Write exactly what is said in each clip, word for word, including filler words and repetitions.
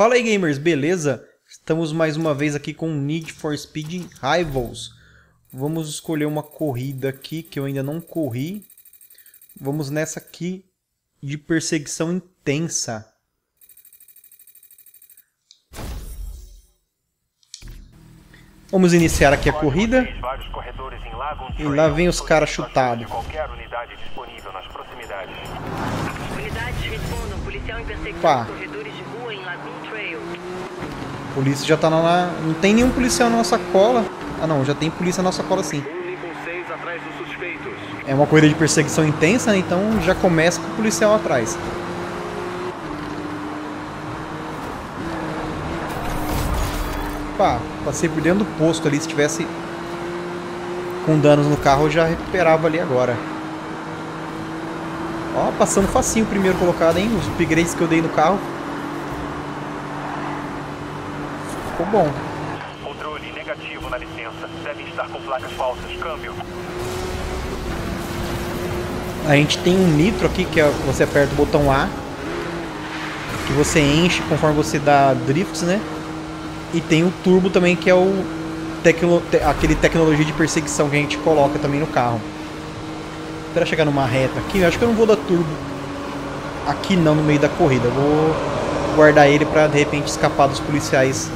Fala aí, gamers, beleza? Estamos mais uma vez aqui com Need for Speed Rivals. Vamos escolher uma corrida aqui que eu ainda não corri. Vamos nessa aqui de perseguição intensa. Vamos iniciar aqui a corrida. E lá vem os caras chutados. Pá. Polícia já tá na... Não tem nenhum policial na nossa cola. Ah não, já tem polícia na nossa cola sim. É uma corrida de perseguição intensa, né? Então já começa com o policial atrás. Pá, passei por dentro do posto ali. Se tivesse com danos no carro eu já recuperava ali agora. Ó, passando facinho o primeiro colocado, hein? Os upgrades que eu dei no carro. Ficou bom. Controle negativo na licença. Deve estar com placas falsas. Câmbio. A gente tem um nitro aqui que você aperta o botão A, que você enche conforme você dá drifts, né? E tem o turbo também, que é o tecno... aquele tecnologia de perseguição que a gente coloca também no carro. Para chegar numa reta aqui, eu acho que eu não vou dar turbo aqui não no meio da corrida. Eu vou guardar ele para de repente escapar dos policiais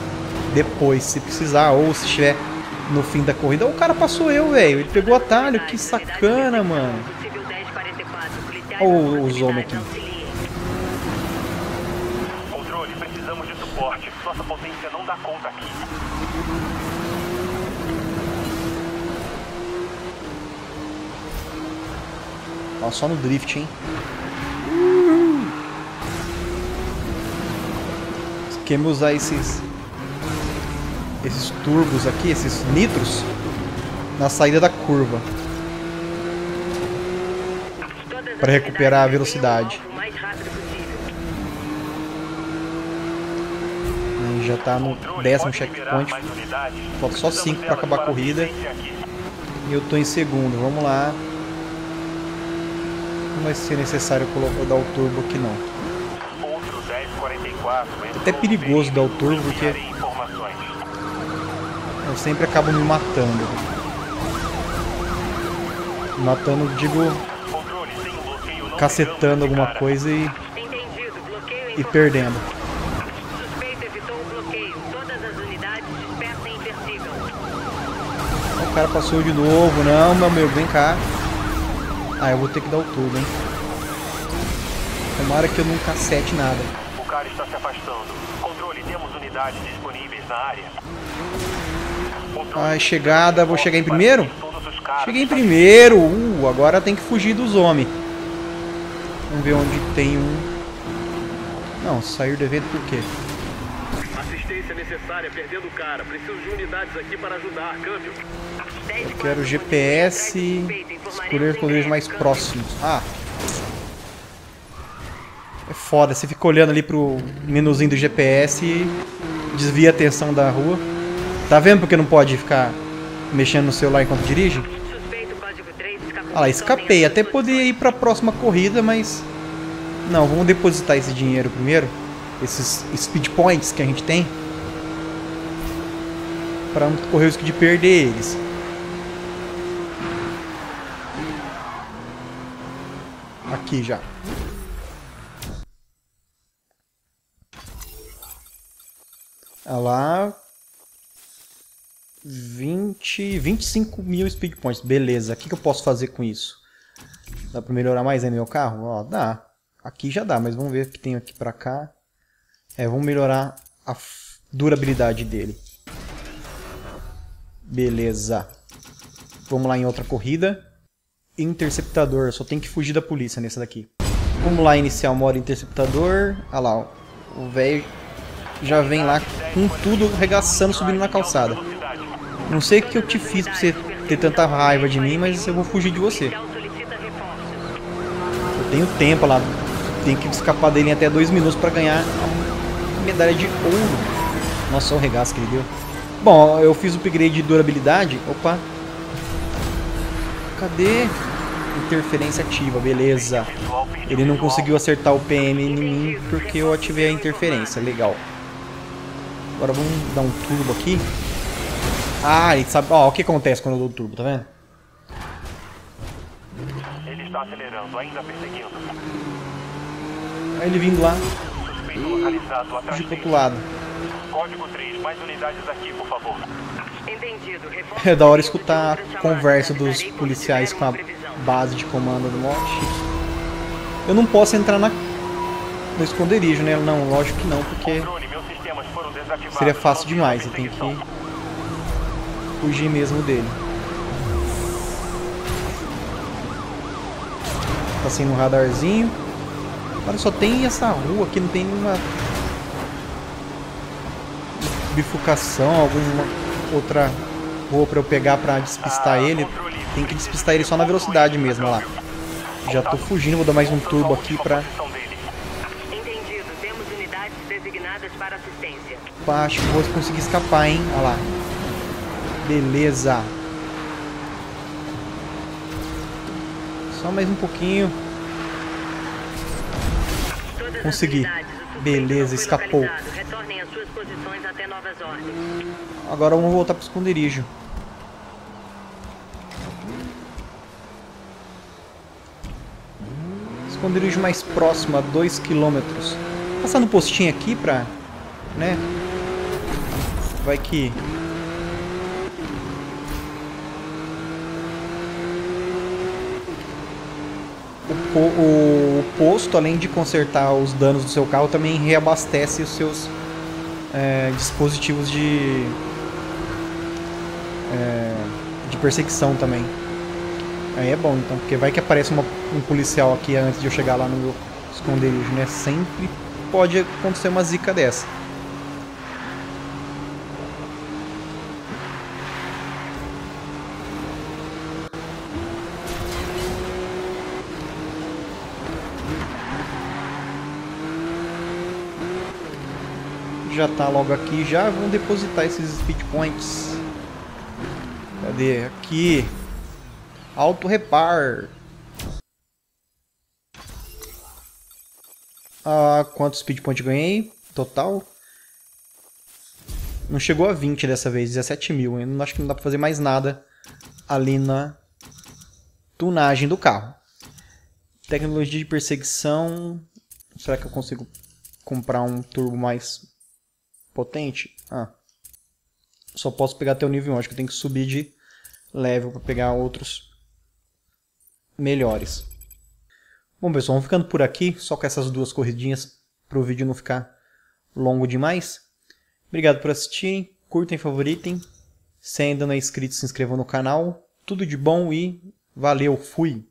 depois, se precisar, ou se estiver no fim da corrida. O cara passou eu, velho. Ele pegou o atalho. Que sacana, mano. Olha os homens aqui. Controle, precisamos de suporte. Nossa potência não dá conta aqui. Ó, só no drift, hein? Uhum. Queremos usar esses esses turbos aqui, esses nitros na saída da curva para recuperar a velocidade. E já tá no décimo checkpoint. Falta só cinco para acabar a corrida. E eu tô em segundo. Vamos lá. Não vai ser necessário colocar, dar o turbo aqui não. É até perigoso dar o turbo porque eu sempre acabo me matando. Matando, digo, cacetando alguma coisa e, e perdendo. O cara passou de novo. Não, meu amigo, vem cá. Ah, eu vou ter que dar o turbo, hein? Tomara que eu não cacete nada. O cara está se afastando. Controle, temos unidades disponíveis na área. Ai, chegada. Vou chegar em primeiro? Cheguei em primeiro. Uh, agora tem que fugir dos homens. Vamos ver onde tem um. Não, saiu do evento por quê? Assistência necessária, perdendo o cara. Preciso de unidades aqui para ajudar. Câmbio. Eu quero o G P S. Escolher os colégios mais próximos. Ah! É foda, você fica olhando ali pro menuzinho do G P S e desvia a atenção da rua. Tá vendo porque não pode ficar mexendo no celular enquanto dirige? Ah lá, escapei. Até poderia ir pra próxima corrida, mas... Não, vamos depositar esse dinheiro primeiro. Esses speed points que a gente tem. Pra não correr o risco de perder eles. Aqui já. Olha lá. vinte, vinte e cinco mil speed points. Beleza. O que, que eu posso fazer com isso? Dá pra melhorar mais ainda meu carro? Ó, dá. Aqui já dá, mas vamos ver o que tem aqui pra cá. É, vamos melhorar a durabilidade dele. Beleza. Vamos lá em outra corrida. Interceptador, só tem que fugir da polícia nessa daqui. Vamos lá iniciar o modo interceptador. Olha lá, ó. O velho já vem lá com tudo, arregaçando, subindo na calçada. Não sei o que eu te fiz pra você ter tanta raiva de mim, mas eu vou fugir de você. Eu tenho tempo lá, tenho que escapar dele em até dois minutos pra ganhar a medalha de ouro. Nossa, o regaço que ele deu. Bom, eu fiz o upgrade de durabilidade. Opa. Cadê? Interferência ativa, beleza. Ele não conseguiu acertar o P M em mim porque eu ativei a interferência, legal. Agora vamos dar um turbo aqui. Ah, ele sabe... Ó, o que acontece quando eu dou o turbo, tá vendo? Ele está acelerando, ainda perseguindo. Olha ele vindo lá. Suspeito localizado atrás. Fugiu pro lado. Código três, mais unidades aqui, por favor. Entendido. É da hora escutar a conversa dos policiais com a base de comando do Mote. Eu não posso entrar na... no esconderijo, né? Não, lógico que não, porque seria fácil demais. Eu tenho que fugir mesmo dele. Tá sem um radarzinho. Agora só tem essa rua aqui, não tem nenhuma bifurcação, alguma outra rua pra eu pegar pra despistar ele. Tem que despistar ele só na velocidade mesmo, lá. Já tô fugindo, vou dar mais um turbo aqui pra... Baixo, vou conseguir escapar, hein? Olha lá. Beleza. Só mais um pouquinho. Consegui. Beleza, escapou. Agora vamos voltar pro esconderijo. Esconderijo mais próximo, a dois quilômetros. Passar no postinho aqui pra... né? Vai que... O, po o posto, além de consertar os danos do seu carro, também reabastece os seus é, dispositivos de, é, de perseguição também. Aí é bom, então, porque vai que aparece uma, um policial aqui antes de eu chegar lá no meu esconderijo, né? Sempre pode acontecer uma zica dessa. Já tá logo aqui, já vão depositar esses speed points. Cadê? Aqui. Auto repar. Ah, quantos speed points ganhei? Total. Não chegou a vinte dessa vez, dezessete mil. Eu acho que não dá pra fazer mais nada ali na tunagem do carro. Tecnologia de perseguição. Será que eu consigo comprar um turbo mais... potente? Ah. Só posso pegar até o nível um. Acho que eu tenho que subir de level para pegar outros melhores. Bom, pessoal, vamos ficando por aqui. Só com essas duas corridinhas para o vídeo não ficar longo demais. Obrigado por assistirem. Curtem, favoritem. Se ainda não é inscrito, se inscrevam no canal. Tudo de bom e valeu. Fui!